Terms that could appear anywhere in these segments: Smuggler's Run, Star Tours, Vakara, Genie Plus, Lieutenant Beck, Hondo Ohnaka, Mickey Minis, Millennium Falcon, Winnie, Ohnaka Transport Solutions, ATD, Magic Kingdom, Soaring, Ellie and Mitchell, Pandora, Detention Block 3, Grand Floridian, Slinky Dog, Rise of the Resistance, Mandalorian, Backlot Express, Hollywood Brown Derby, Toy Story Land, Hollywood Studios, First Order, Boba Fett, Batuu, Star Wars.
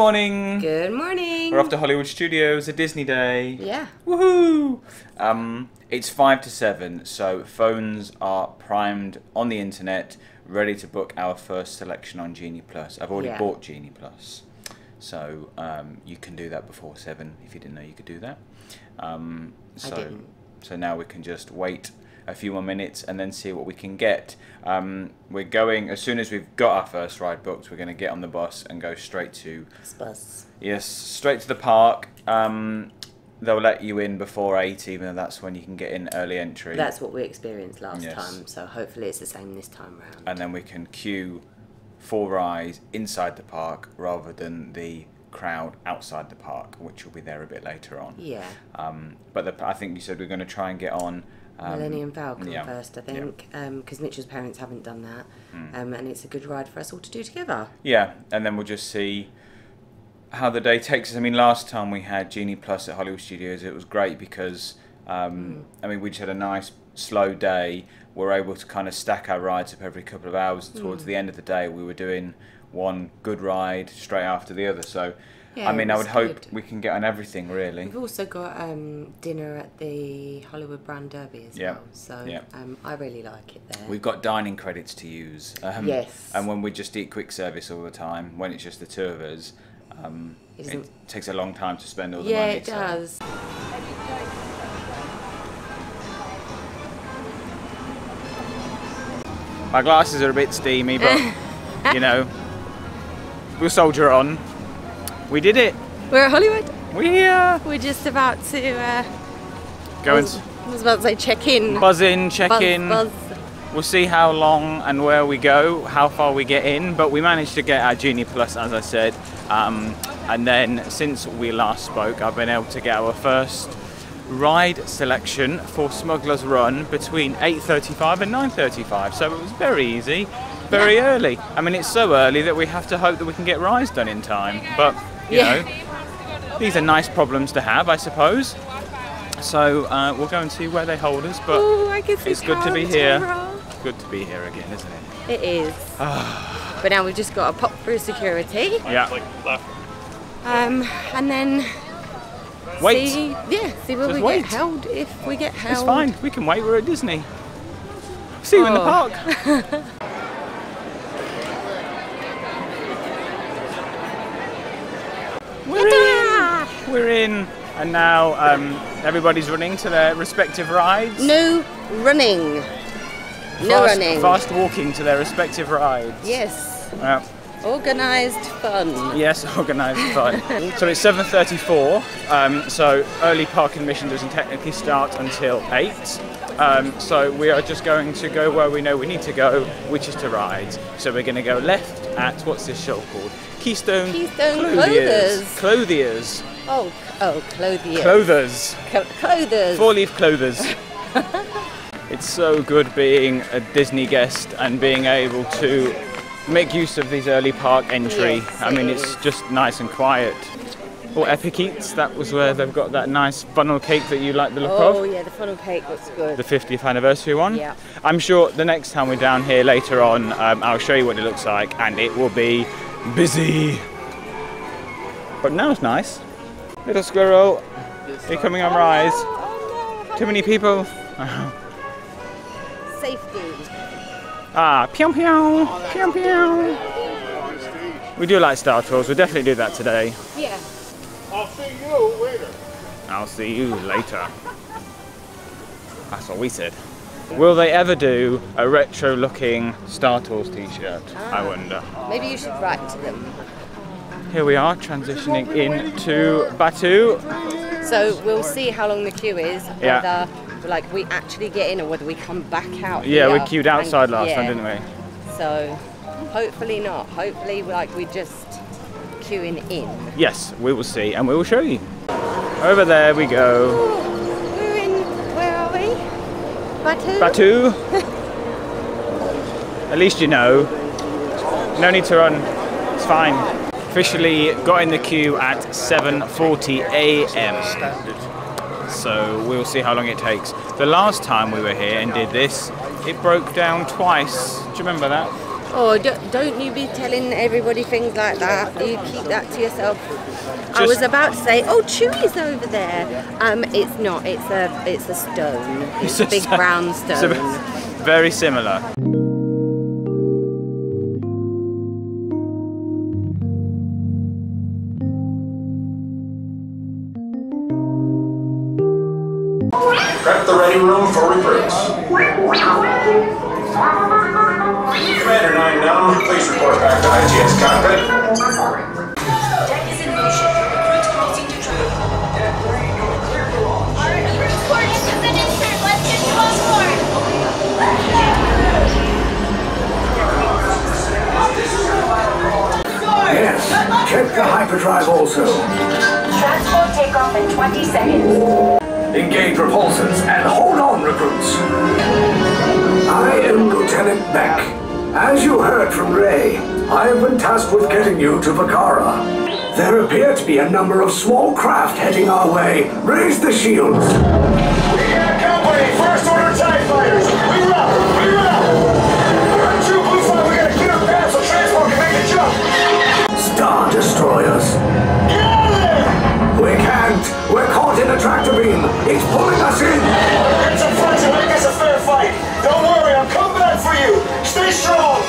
morning. Good morning. We're off to Hollywood Studios, a Disney day. Yeah. Woohoo! It's 5 to 7, so phones are primed on the internet, ready to book our first selection on Genie Plus. I've already bought Genie Plus, so you can do that before 7 if you didn't know you could do that. I didn't. So now we can just wait a few more minutes and then see what we can get. We're going, as soon as we've got our first ride booked, we're going to get on the bus and go straight to this bus. Yes, straight to the park. They'll let you in before 8, even though that's when you can get in early entry. That's what we experienced last time, so hopefully it's the same this time round. And then we can queue for rides inside the park rather than the crowd outside the park, which will be there a bit later on. Yeah. But I think you said we're going to try and get on Millennium Falcon first, I think, because Mitchell's parents haven't done that, and it's a good ride for us all to do together. Yeah, and then we'll just see how the day takes us. I mean, last time we had Genie Plus at Hollywood Studios, it was great because, I mean, we just had a nice slow day. We're able to kind of stack our rides up every couple of hours. Towards the end of the day, we were doing one good ride straight after the other, so... Yeah, I mean, I would hope we can get on everything, really. We've also got dinner at the Hollywood Brown Derby as well, so I really like it there. We've got dining credits to use. Yes. And when we just eat quick service all the time, when it's just the two of us, it takes a long time to spend all the money. Yeah, it does. So. My glasses are a bit steamy, but, you know, we'll soldier on. We did it! We're at Hollywood. We're here. We're just about to go and I was about to say check in. Buzz in, check in. Buzz. We'll see how long and where we go, how far we get in, but we managed to get our Genie Plus, as I said. And then since we last spoke, I've been able to get our first ride selection for Smuggler's Run between 8:35 and 9:35. So it was very easy, very early. I mean, it's so early that we have to hope that we can get Rise done in time, but. You know, these are nice problems to have, I suppose. So we'll go and see where they hold us, but it's good to be here. It's good to be here again, isn't it? It is. But now we've just got to pop through security. Yeah. And then wait. See where we get held, if we get held. It's fine. We can wait. We're at Disney. See you in the park. We're in, and now everybody's running to their respective rides. No running. Fast walking to their respective rides. Yes. Yep. Organised fun. Yes, organised fun. So it's 7:34, so early park admission doesn't technically start until 8. So we are just going to go where we know we need to go, which is to rides. So we're going to go left at, what's this shop called? Keystone Clothiers. Clothiers. Oh, clothiers. Clothers. Clothers. Four-leaf clothers. It's so good being a Disney guest and being able to make use of these early park entry. Yes, I mean, it's just nice and quiet. Or Epic Eats, that was where they've got that nice funnel cake that you like the look of. Oh yeah, the funnel cake looks good. The 50th anniversary one. Yeah. I'm sure the next time we're down here later on, I'll show you what it looks like, and it will be busy. But now it's nice. Little squirrel, you're coming on Rise. Oh, no. Too many people. Safety. Ah, pyong pyong, pyong pyong. We do like Star Tours, we'll definitely do that today. Yeah. I'll see you later. I'll see you later. That's what we said. Will they ever do a retro-looking Star Tours t-shirt? I wonder. Maybe you should write to them. Here we are, transitioning into Batuu. So we'll see how long the queue is, whether like, we actually get in or whether we come back out. Yeah, we queued outside last time, didn't we? So hopefully not. Hopefully like, we just queuing in. Yes, we will see and we will show you. Over there we go. We're in, where are we? Batuu. At least you know. No need to run. It's fine. Officially got in the queue at 7:40 a.m. So we'll see how long it takes. The last time we were here and did this, it broke down twice. Do you remember that? Oh, don't you be telling everybody things like that. You keep that to yourself. Just I was about to say, oh, Chewie's over there. It's not. It's a stone. It's a big brown stone. Very similar. Prep the ready room for recruits. Commander 9-9, please report back to IGS cockpit. Deck is in motion. Recruits crossing to track. Deck 3, you're clear for launch. RNA reporting to finish turn left and crossboard. Yes, check the hyperdrive also. Transport takeoff in 20 seconds. Engage repulsors and hold on, recruits. I am Lieutenant Beck. As you heard from Ray, I have been tasked with getting you to Vakara. There appear to be a number of small craft heading our way. Raise the shields. We got company. First Order TIE fighters. We rock. We rock. We're in true blue flag. We got a clear path so transport can make a jump. Star Destroyers. Get out of there! We can't. We're caught in a tractor beam. It's pulling us in. It's a front to make us a fair fight. Don't worry. Come back for you! Stay strong!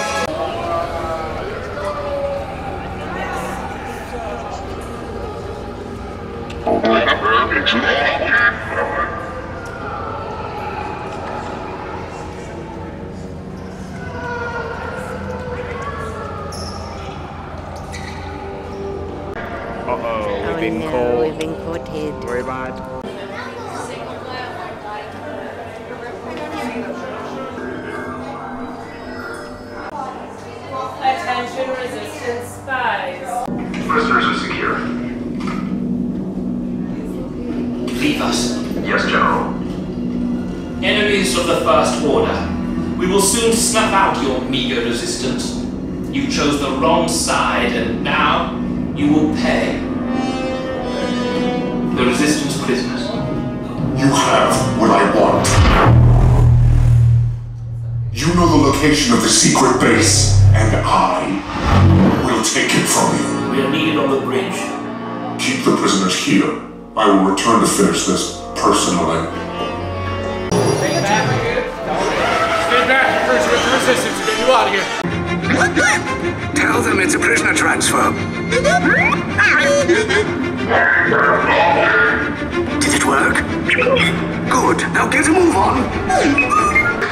Uh-oh, we've been caught. We've been caught here. Very bad. Prisoners are secure. Leave us. Yes, General. Enemies of the First Order, we will soon snuff out your meager resistance. You chose the wrong side, and now you will pay. The Resistance prisoners. You have what I want. You know the location of the secret base, and I will take it from you. We are needed on the bridge. Keep the prisoners here. I will return to finish this personally. Stay back. Stay back. Prisoners of resistance. Get you out of here. Tell them it's a prisoner transfer. Did it work? Good. Now get a move on.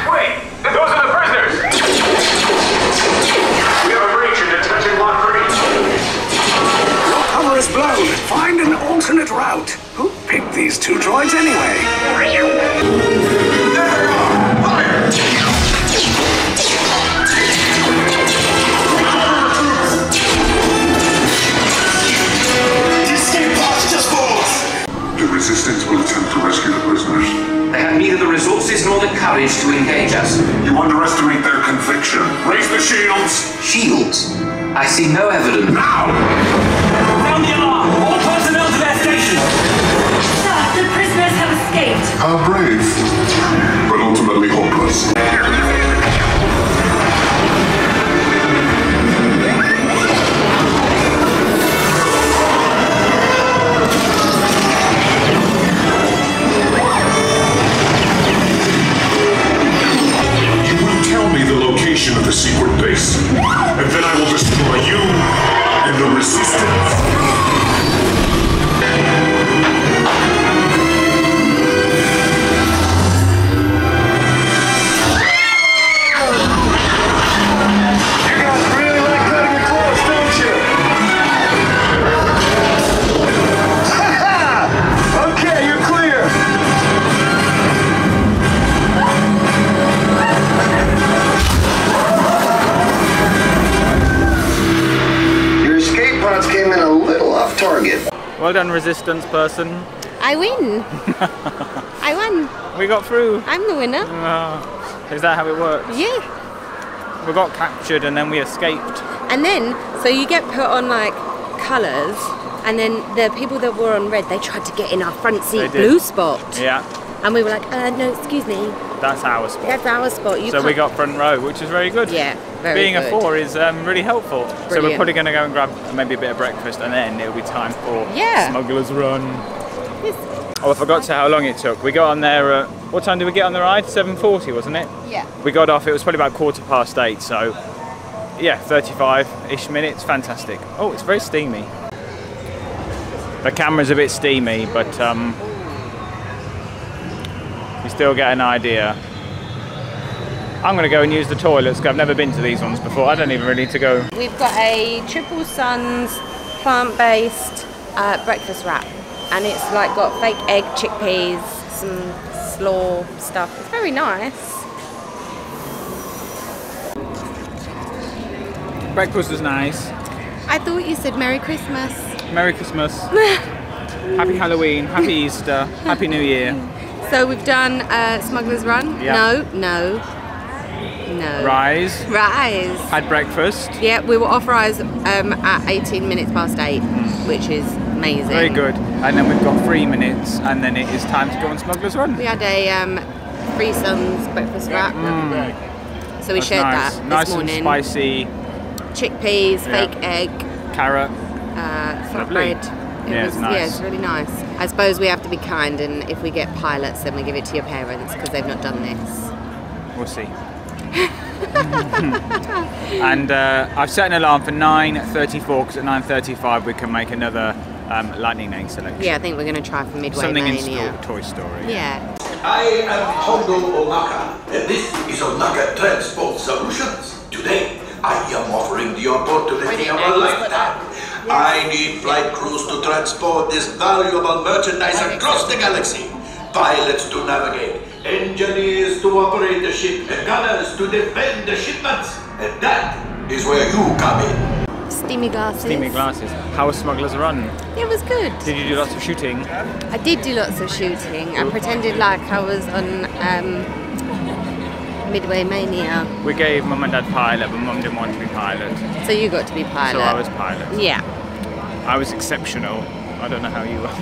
Wait. Those are the prisoners. We have a breach in Detention Block 3. Cover is blown. Find an alternate route. Who picked these two droids anyway? The Resistance will attempt to rescue the prisoners. They have neither the resources nor the courage to engage us. You underestimate their conviction. Raise the shields! Shields? I see no evidence. Now! Sound the alarm! All personnel to their stations! Sir, the prisoners have escaped! How brave, but ultimately hopeless. You will tell me the location of the secret base, and then I will destroy you. The Resistance. You guys really like cutting your clothes, don't you? Ha-ha! Okay, you're came in a little off target. Well done, resistance person. I win. I won. We got through. I'm the winner. Oh, is that how it works? Yeah. We got captured and then we escaped. And then, so you get put on like colours, and then the people that were on red, they tried to get in our front seat blue spot. Yeah. And we were like, no, excuse me. That's our spot. That's our spot. You so can't... we got front row, which is very good. Yeah. Very being good. A four is really helpful. Brilliant. So we're probably going to go and grab maybe a bit of breakfast, and then it'll be time for Smuggler's Run. Yes. Oh, I forgot to how long it took. We got on there at, what time did we get on the ride? 7:40, wasn't it? Yeah. We got off, it was probably about 8:15, so yeah, 35-ish minutes, fantastic. Oh, it's very steamy. The camera's a bit steamy, but you still get an idea. I'm going to go and use the toilets, because I've never been to these ones before. I don't even really need to go. We've got a Triple Suns plant-based breakfast wrap, and it's like got fake egg, chickpeas, some slaw stuff. It's very nice. Breakfast is nice. I thought you said Merry Christmas. Merry Christmas. Happy Halloween, Happy Easter, Happy New Year. So we've done Smuggler's Run. Yep. No. Rise. Had breakfast. Yeah, we were off Rise at 8:18, which is amazing. Very good. And then we've got 3 minutes, and then it is time to go on Smuggler's Run. We had a Three Suns breakfast wrap. Mm. So we shared that this morning. Nice and spicy. Chickpeas, fake egg. Carrot. Flatbread. Yeah, it's really nice. I suppose we have to be kind, and if we get pilots, then we give it to your parents, because they've not done this. We'll see. And I've set an alarm for 9:34, because at 9:35 we can make another lightning lane selection. Yeah, I think we're going to try for Midway Mania. Something in Toy Story. Yeah. I am Hondo Ohnaka, and this is Ohnaka Transport Solutions. Today, I am offering the opportunity of a lifetime. I need flight crews to transport this valuable merchandise across the galaxy. Pilots to navigate, engineers to operate the ship, and gunners to defend the shipments. And that is where you come in. Steamy glasses. Steamy glasses. How was Smuggler's Run? It was good. Did you do lots of shooting? I did do lots of shooting. I pretended like I was on Midway Mania. We gave Mum and Dad pilot, but Mum didn't want to be pilot. So you got to be pilot. So I was pilot. Yeah. I was exceptional. I don't know how you were.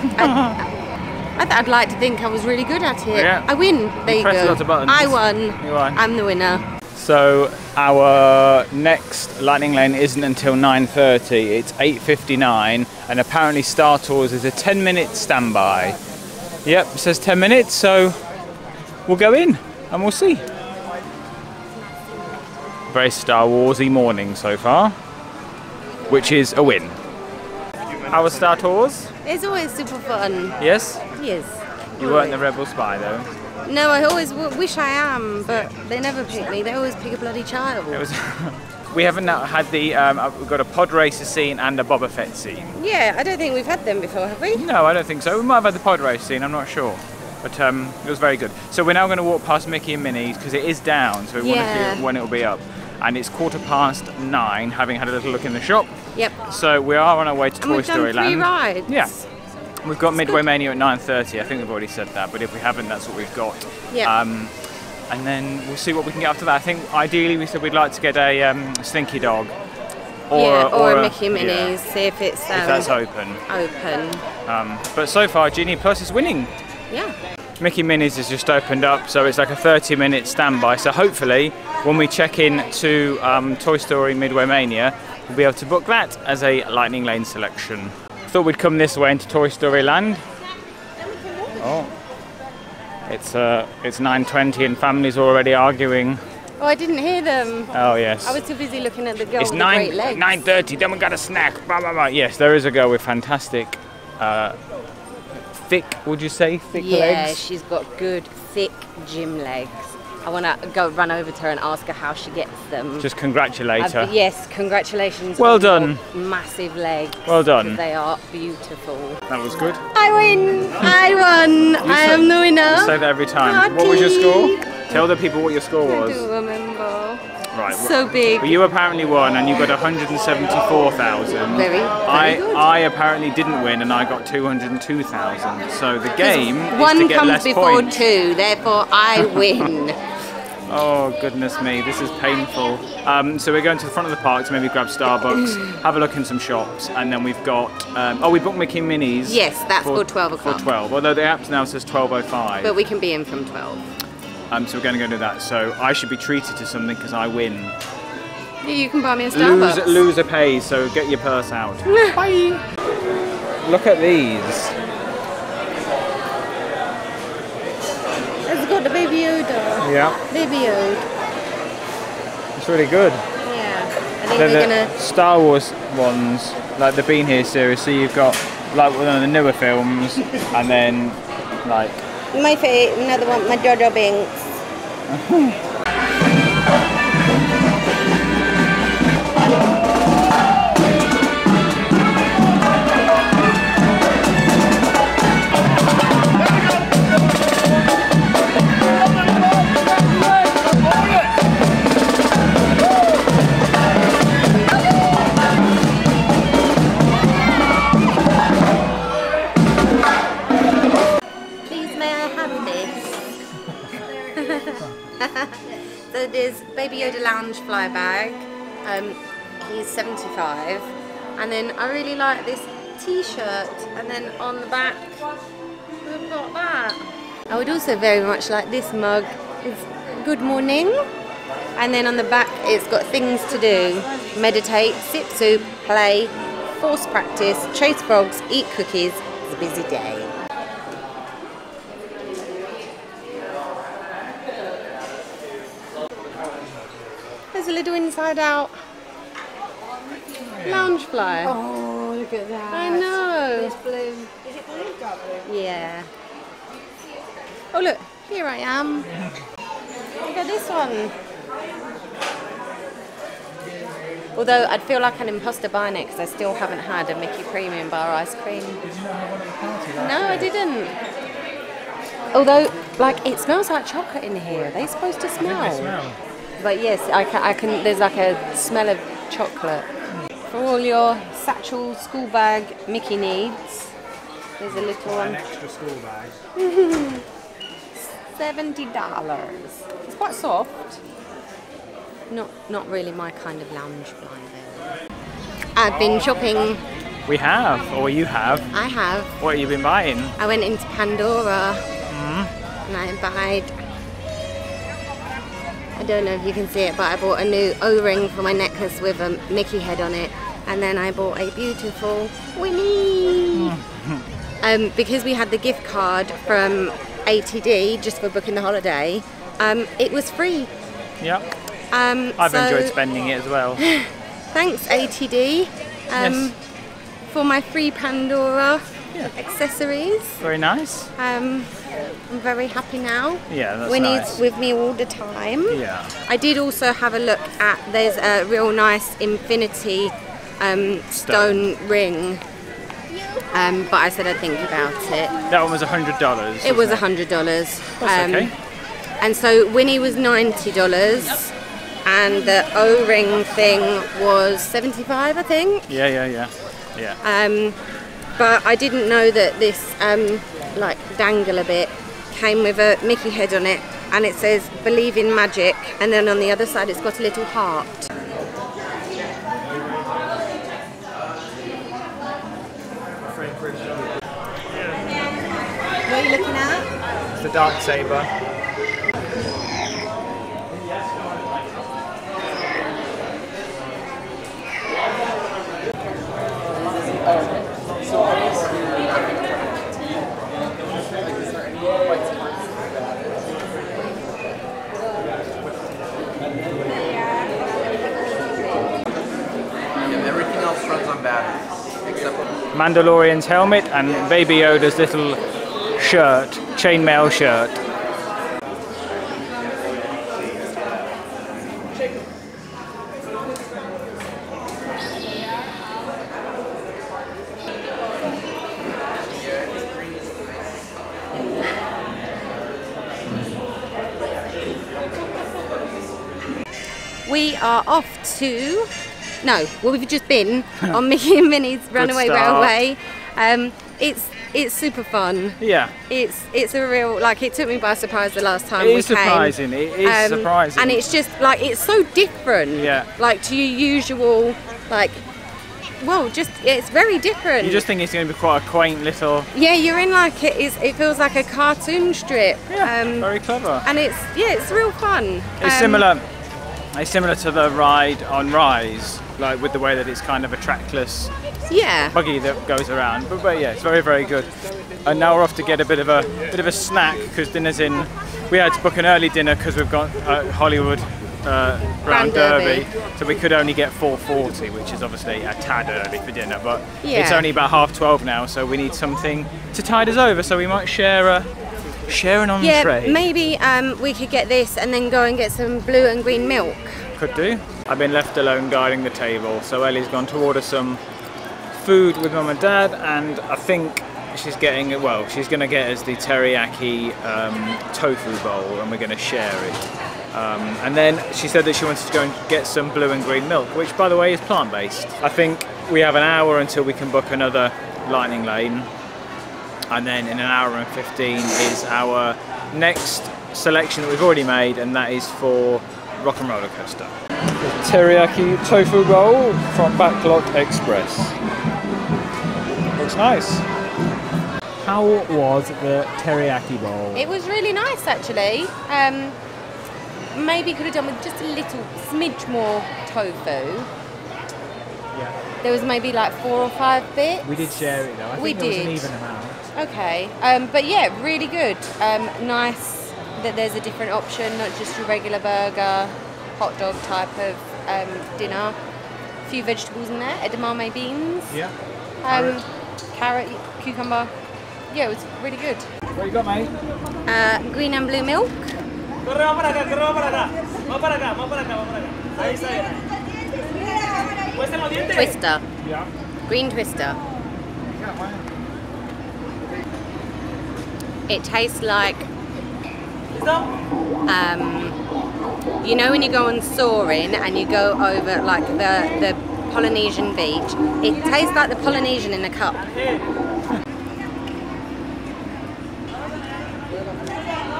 I'd like to think I was really good at it. Yeah. I win. There you go. Pressed lots of buttons. I won. You won. I'm the winner. So our next lightning lane isn't until 9:30. It's 8:59, and apparently Star Tours is a 10-minute standby. Yep, it says 10 minutes, so we'll go in and we'll see. Very Star Warsy morning so far, which is a win. How was Star Tours? It's always super fun. Yes? Yes. You weren't the rebel spy though? No, I always wish I am, but they never pick me. They always pick a bloody child. It was we haven't had the, we've got a pod racer scene and a Boba Fett scene. Yeah, I don't think we've had them before, have we? No, I don't think so. We might have had the pod racer scene, I'm not sure. But it was very good. So we're now going to walk past Mickey and Minis, because it is down, so we want to see when it will be up. And it's 9:15, having had a little look in the shop. Yep. So we are on our way to Toy Story Land. We've done 3 rides. Yeah. We've got Midway Mania at 9:30. I think we've already said that, but if we haven't, that's what we've got. Yeah. And then we'll see what we can get after that. I think ideally we said we'd like to get a Slinky Dog. Or a Mickey Minis. Yeah. See if that's open. But so far, Genie Plus is winning. Yeah. Mickey Minis has just opened up, so it's like a 30-minute standby, so hopefully when we check in to Toy Story Midway Mania, we'll be able to book that as a lightning lane selection. Thought we'd come this way into Toy Story Land. Oh, it's 9:20 and families are already arguing. Oh, I didn't hear them. Oh, yes. I was too busy looking at the girl with the great legs. It's 9:30, then we got a snack, blah, blah, blah. Yes, there is a girl with fantastic thick legs? Yeah, she's got good, thick gym legs. I want to go run over to her and ask her how she gets them. Just congratulate her. Yes, congratulations. Well done. Massive legs. Well done. They are beautiful. That was good. I win. I won. I am the winner. You say that every time. Party. What was your score? Tell the people what your score was. I don't remember. Right. So big. Well, you apparently won, and you got 174,000. Very. I apparently didn't win, and I got 202,000. So the game is to get less points. One comes before two, therefore I win. Oh goodness me, this is painful. So we're going to the front of the park to maybe grab Starbucks, have a look in some shops, and then we've got. Oh, we booked Mickey Minis. Yes, that's for 12 o'clock. For 12, although the app now says 12:05. But we can be in from 12. So we're going to go do that. So I should be treated to something because I win. Yeah, you can buy me a Starbucks. Loser pays, so get your purse out. Bye. Look at these. It's got the Baby Yoda. Yeah. Baby Yoda. It's really good. Yeah. I think they're gonna... Star Wars ones, like the Been Here series. So you've got like one of the newer films, and then like my favourite, another one, my Jojo Binks. Fly bag. He's 75, and then I really like this t-shirt, and then on the back we've got that. I would also very much like this mug. It's good morning, and then on the back it's got things to do: meditate, sip soup, play, force practice, chase frogs, eat cookies. It's a busy day. A little inside out lounge fly. Oh, look at that. I know. It's blue. Is it blue? Yeah. Oh, look, here I am. Look at this one. Although I'd feel like an imposter buying it because I still haven't had a Mickey Premium Bar ice cream. Did you not have one at the party last night? No, I didn't. Although, like, it smells like chocolate in here. Are they supposed to smell? I think they smell. But yes, I can. There's like a smell of chocolate. For all your satchel, school bag, Mickey needs, there's a little one. An extra school bag. $70. It's quite soft. Not really my kind of lounge fly though. I've been shopping. We have, or you have. I have. What have you been buying? I went into Pandora and I bought. I don't know if you can see it, but I bought a new O-ring for my necklace with a Mickey head on it, and then I bought a beautiful Winnie. Because we had the gift card from ATD just for booking the holiday, it was free. Yep. I've enjoyed spending it as well. Thanks ATD for my free Pandora accessories. Very nice. I'm very happy now. Yeah, that's Winnie's nice. With me all the time. Yeah. I did also have a look at, there's a real nice infinity stone ring, but I said I'd think about it. That one was $100. It was $100. That's okay. And so Winnie was $90, and the O-ring thing was $75, I think. Yeah. But I didn't know that this like dangle a bit came with a Mickey head on it, and it says believe in magic, and then on the other side it's got a little heart. What are you looking at? It's the Darksaber. Mandalorian's helmet and Baby Yoda's little shirt, chainmail shirt. We are off to... No, well, we've just been on Mickey and Minnie's Runaway Railway. It's super fun. Yeah. It's a real, like, it took me by surprise the last time we came. It is surprising. And it's just like, it's so different. Yeah. Like to your usual, like, well, just it's very different. You just think it's going to be quite a quaint little. Yeah, you're in like it feels like a cartoon strip. Yeah. Very clever. And it's real fun. It's similar. It's similar to the ride on Rise, like with the way that it's kind of a trackless buggy that goes around. But yeah, it's very, very good. And now we're off to get a bit of a snack because dinner's in. We had to book an early dinner because we've got Hollywood Brown Derby, so we could only get 4:40, which is obviously a tad early for dinner. But it's only about 12:30 now, so we need something to tide us over. So we might share an entree. Yeah, maybe we could get this and then go and get some blue and green milk. Could do. I've been left alone guiding the table, so Ellie's gone to order some food with Mum and Dad, and I think she's getting, well, she's going to get us the teriyaki tofu bowl, and we're going to share it. And then she said that she wanted to go and get some blue and green milk, which by the way is plant-based. I think we have an hour until we can book another lightning lane, and then in an hour and 15 is our next selection that we've already made, and that is for Rock'n'Roller Coaster. The teriyaki tofu roll from Backlot Express. Looks nice. How was the teriyaki bowl? It was really nice actually. Maybe could have done with just a little smidge more tofu. Yeah. There was maybe like 4 or 5 bits. We did share it though. I think there was an even amount. Okay. But yeah, really good. Nice that there's a different option, not just your regular burger, hot dog type of dinner. A few vegetables in there, edamame beans. Yeah. Carrot, cucumber. Yeah, it was really good. What you got, mate? Green and blue milk. Twister. Yeah. Green Twister. It tastes like, you know when you go on Soaring and you go over like the Polynesian beach, it tastes like the Polynesian in a cup.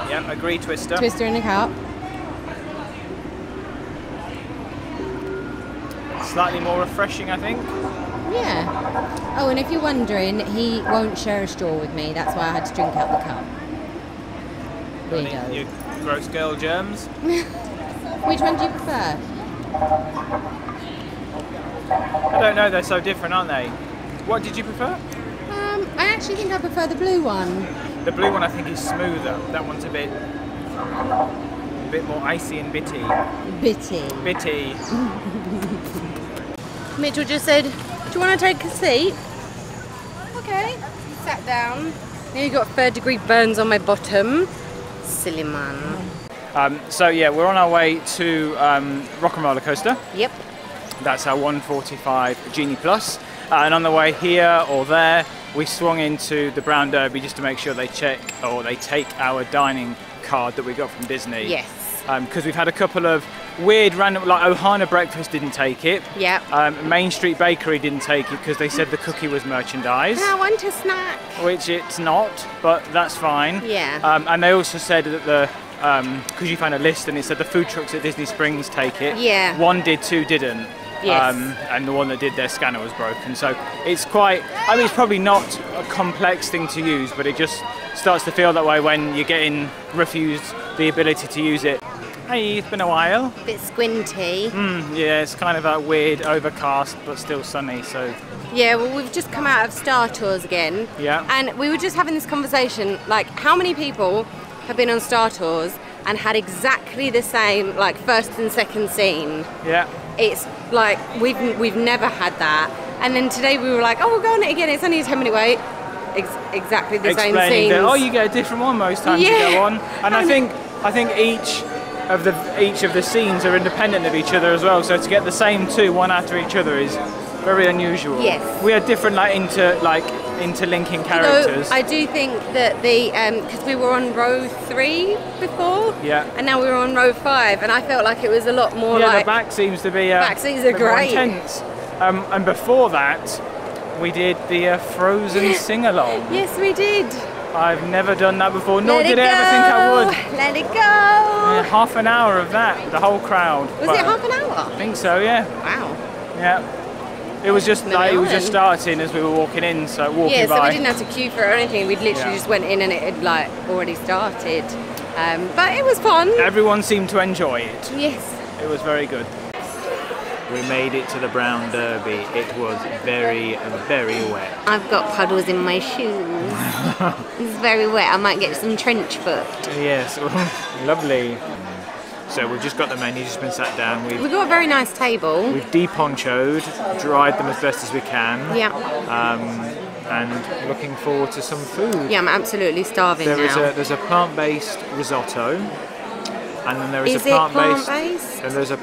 Yeah, agree, Twister. Twister in a cup. Slightly more refreshing, I think. Yeah. Oh, and if you're wondering, he won't share a straw with me. That's why I had to drink out the cup. There you go. Gross girl germs. Which one do you prefer? I don't know. They're so different, aren't they? What did you prefer? I actually think I prefer the blue one. The blue one I think is smoother. That one's a bit more icy and bitty. Bitty. Mitchell just said, do you want to take a seat? Okay. Sat down. Now you've got 3rd degree burns on my bottom. Silly man. So yeah, we're on our way to Rock'n'Roller Coaster. Yep. That's our 145 Genie Plus. And on the way here or there, we swung into the Brown Derby just to make sure they check or they take our dining card that we got from Disney. Yes. Because we've had a couple of weird random, like Ohana Breakfast didn't take it. Yeah. Main Street Bakery didn't take it because they said the cookie was merchandise. I want a snack. Which it's not, but that's fine. Yeah. And they also said that the, because you found a list and it said the food trucks at Disney Springs take it. Yeah. One did, 2 didn't. Yes. And the one that did, their scanner was broken, so it's quite, I mean, it's probably not a complex thing to use, but it just starts to feel that way when you're getting refused the ability to use it. Hey, it's been a while. A bit squinty. Yeah, it's kind of a weird overcast but still sunny, so. Yeah, well, we've just come out of Star Tours again. Yeah. And we were just having this conversation, like, how many people have been on Star Tours and had exactly the same, like, 1st and 2nd scene? Yeah. It's like we've never had that, and then today we were like, oh, we'll go on it again, it's only a 10-minute wait. Exactly the same scene. Oh, you get a different one most times you go on, and I think each of the scenes are independent of each other as well, so to get the same 2 one after each other is very unusual. Yes, we had different interlinking characters. Although I do think that the because we were on row 3 before, yeah, and now we're on row 5, and I felt like it was a lot more. Yeah, like, the back seems to be. Back scenes are great. Intense. And before that, we did the Frozen sing-along. Yes, we did. I've never done that before, nor did I ever think I would. Let it go. Yeah, half an hour of that, the whole crowd. Was it half an hour? I think so. Yeah. Wow. Yeah. It was just like it was just starting as we were walking in, so walking by. Yeah, so we didn't have to queue for it or anything. We'd literally just went in and it had like already started. But it was fun. Everyone seemed to enjoy it. Yes. It was very good. We made it to the Brown Derby. It was very, very wet. I've got puddles in my shoes. It's very wet. I might get some trench foot. Yes, lovely. So we've just got the menu, just been sat down. We've got a very nice table. We've de-ponchoed, dried them as best as we can. Yeah. And looking forward to some food. Yeah, I'm absolutely starving now. There's a plant-based risotto, and then there is a plant-based. And there's a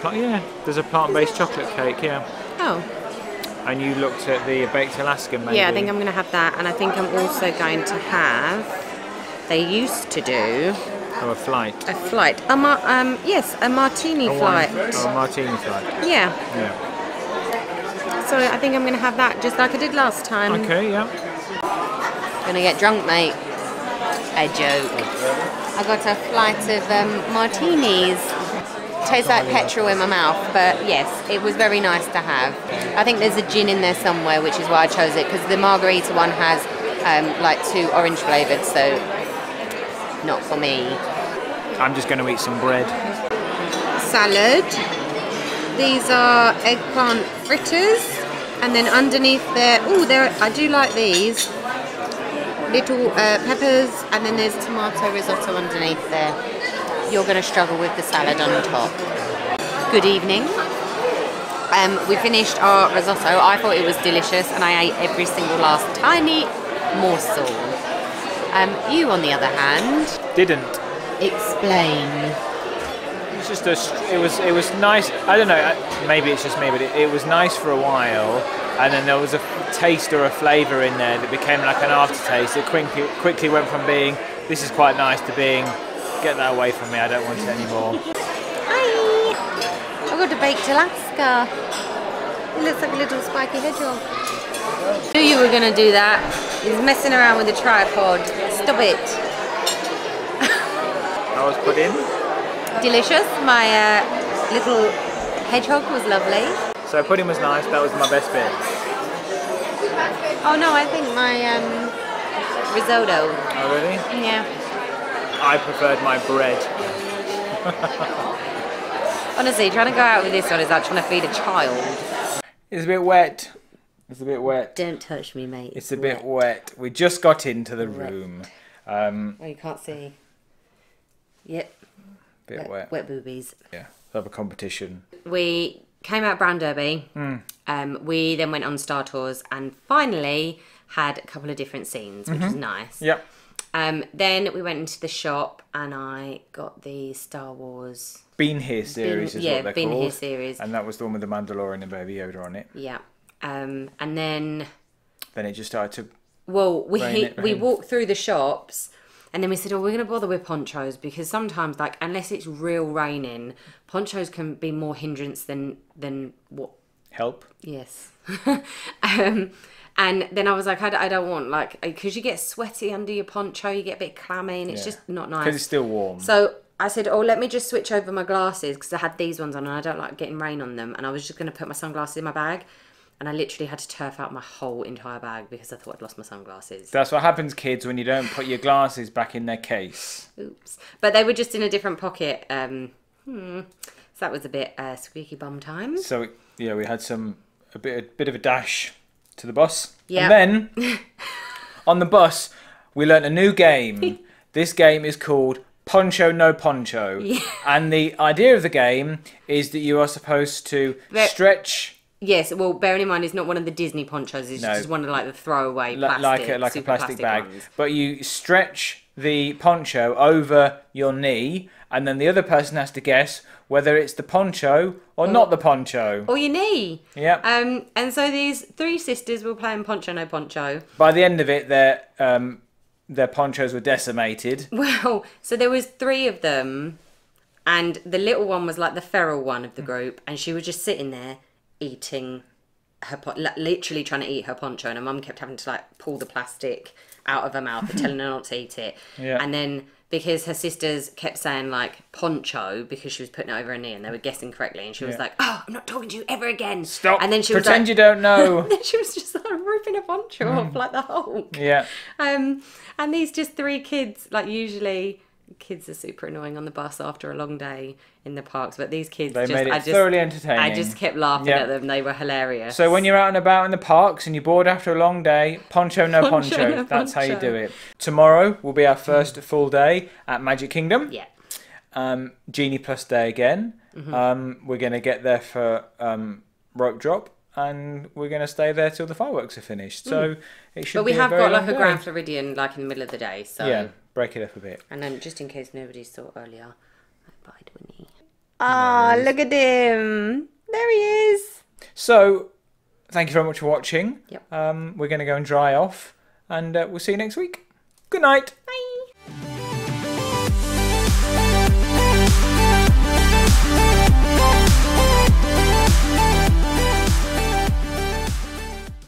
plant-based chocolate cake. Yeah. Oh. And you looked at the baked Alaskan menu. Yeah, I think I'm going to have that, and I think I'm also going to have. They used to do. Oh, a flight. A flight. Yes, a martini flight. Oh, a martini flight. Yeah. Yeah. So I think I'm going to have that just like I did last time. Okay, yeah. Going to get drunk, mate. A joke. I got a flight of martinis. Tastes like petrol in my mouth, but yes, it was very nice to have. I think there's a gin in there somewhere, which is why I chose it, because the margarita one has like 2 orange flavoured, so not for me. I'm just going to eat some bread. Salad. These are eggplant fritters, and then underneath there, oh, I do like these little peppers, and then there's tomato risotto underneath there. You're going to struggle with the salad on top. Good evening. We finished our risotto. I thought it was delicious, and I ate every single last tiny morsel. You, on the other hand, didn't explain. It's just it was nice. I don't know. Maybe it's just me, but it was nice for a while, and then there was a taste or a flavour in there that became like an aftertaste. It quickly went from being this is quite nice to being get that away from me. I don't want it anymore. Hi! I got a baked Alaska. It looks like a little spiky hedgehog. I knew you were going to do that. He's messing around with the tripod. Stop it. That was put in. Delicious. My little hedgehog was lovely. So pudding was nice. That was my best bit. Oh no, I think my risotto. Oh really? Yeah. I preferred my bread. Honestly, trying to go out with this one is like trying to feed a child. It's a bit wet. It's a bit wet. Don't touch me, mate. It's a bit wet. We just got into the room. Oh, you can't see. Yep. Bit wet. Wet boobies. Yeah. We'll have a competition. We came out Brown Derby. Mm. We then went on Star Tours and finally had a couple of different scenes, which was nice. Yep. Then we went into the shop and I got the Star Wars Been Here series. Been Here series. And that was the one with the Mandalorian and Baby Yoda on it. Yeah. And then it just started to. Well, we walked through the shops, and then we said, "Oh, we're going to bother with ponchos because sometimes, like, unless it's real raining, ponchos can be more hindrance than what help." Yes. And then I was like, "I don't want like because you get sweaty under your poncho, you get a bit clammy, and it's just not nice because it's still warm." So I said, "Oh, let me just switch over my glasses because I had these ones on, and I don't like getting rain on them, and I was just going to put my sunglasses in my bag." And I literally had to turf out my whole entire bag because I thought I'd lost my sunglasses. That's what happens, kids, when you don't put your glasses back in their case. Oops. But they were just in a different pocket. So that was a bit squeaky bum time. So, yeah, we had a bit of a dash to the bus. Yeah. And then, on the bus, we learnt a new game. This game is called Poncho No Poncho. Yeah. And the idea of the game is that you are supposed to stretch... Yes, well, bearing in mind, it's not one of the Disney ponchos. It's just one of like the throwaway plastic, like a plastic bag. Ones. But you stretch the poncho over your knee, and then the other person has to guess whether it's the poncho or not the poncho, or your knee. Yeah. And so these three sisters were playing Poncho No Poncho. By the end of it, their ponchos were decimated. Well, so there was 3 of them, and the little one was like the feral one of the group, and she was just sitting there. Eating her literally trying to eat her poncho, and her mum kept having to like pull the plastic out of her mouth and telling her not to eat it. Yeah. And then because her sisters kept saying like poncho because she was putting it over her knee and they were guessing correctly, and she was like, "Oh, I'm not talking to you ever again. Stop." And then she pretend was like, "You don't know." Then she was just like ripping a poncho off like the Hulk. Yeah. And these just 3 kids, like usually Kids are super annoying on the bus after a long day in the parks, but these kids, I just thoroughly entertaining. I just kept laughing at them. They were hilarious. So when you're out and about in the parks and you're bored after a long day, poncho no poncho. That's how you do it. Tomorrow will be our first full day at Magic Kingdom. Yeah. Genie Plus day again. We're going to get there for rope drop. And we're going to stay there till the fireworks are finished. So it should be a very long day. But we have got like a Grand Floridian like in the middle of the day. So yeah, break it up a bit. And then just in case nobody saw earlier, I buyed Winnie. Ah, look at him. There he is. So thank you very much for watching. Yep. We're going to go and dry off and we'll see you next week. Good night. Bye.